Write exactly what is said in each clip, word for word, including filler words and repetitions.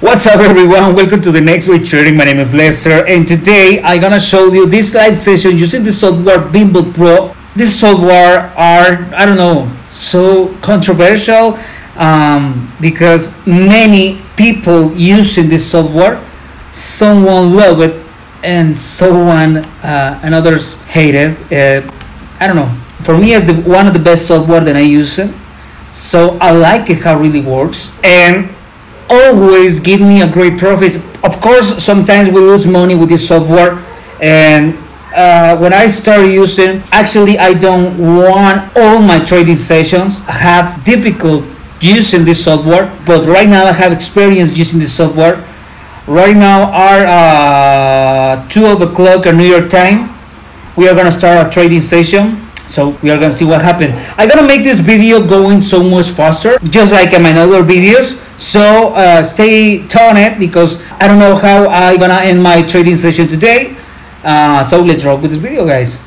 What's up everyone, welcome to the next week trading. My name is Lester and today I'm gonna show you this live session using the software Binbot Pro. This software are, I don't know, so controversial um, because many people using this software, someone love it and someone uh, and others hate it. uh, I don't know, for me it's the one of the best software that I use it. So I like it how it really works and always give me a great profit. Of course, sometimes we lose money with this software, and uh, when I start using, actually I don't want all my trading sessions. I have difficult using this software, but right now I have experience using this software. Right now are uh, two of the clock at New York time. We are gonna start a trading session. So we are gonna see what happened. I'm gonna make this video going so much faster, just like in my other videos. So uh, stay tuned it because I don't know how I'm gonna end my trading session today. Uh, so let's rock with this video, guys.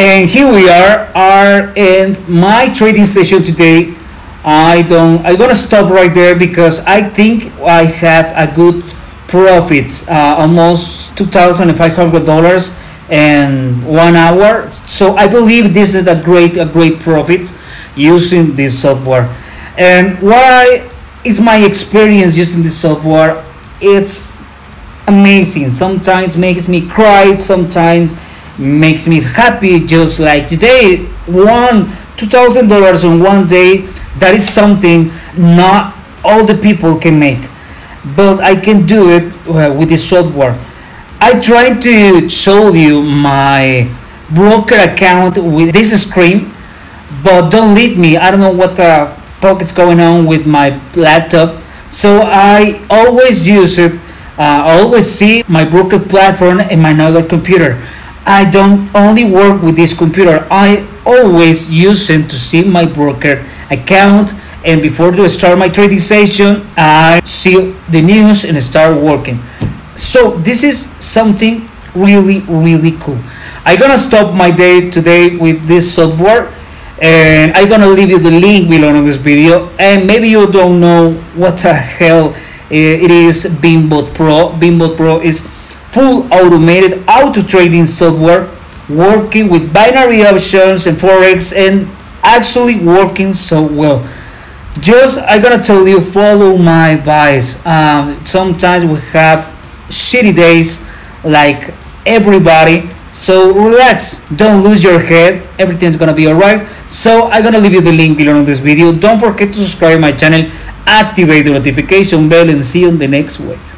And here we are are in my trading session today. I don't I'm gonna stop right there because I think I have a good profits, uh, almost two thousand five hundred dollars in one hour. So I believe this is a great a great profits using this software. And why is my experience using this software? It's amazing. Sometimes makes me cry, sometimes makes me happy, just like today. One two thousand dollars in one day, that is something not all the people can make, but I can do it uh, with this software. I try to show you my broker account with this screen, but don't leave me. I don't know what the fuck is going on with my laptop, so I always use it. uh, I always see my broker platform in my another computer. I don't only work with this computer, I always use them to see my broker account, and before to start my trading session I see the news and start working. So this is something really really cool. I'm gonna stop my day today with this software, and I'm gonna leave you the link below in this video. And maybe you don't know what the hell it is. Binbot Pro Binbot Pro is full automated auto trading software, working with binary options and forex, and actually working so well. Just I'm gonna tell you, follow my advice. Um, sometimes we have shitty days like everybody, so relax, don't lose your head, everything's gonna be alright. So I'm gonna leave you the link below in this video. Don't forget to subscribe my channel, activate the notification bell, and see you on the next one.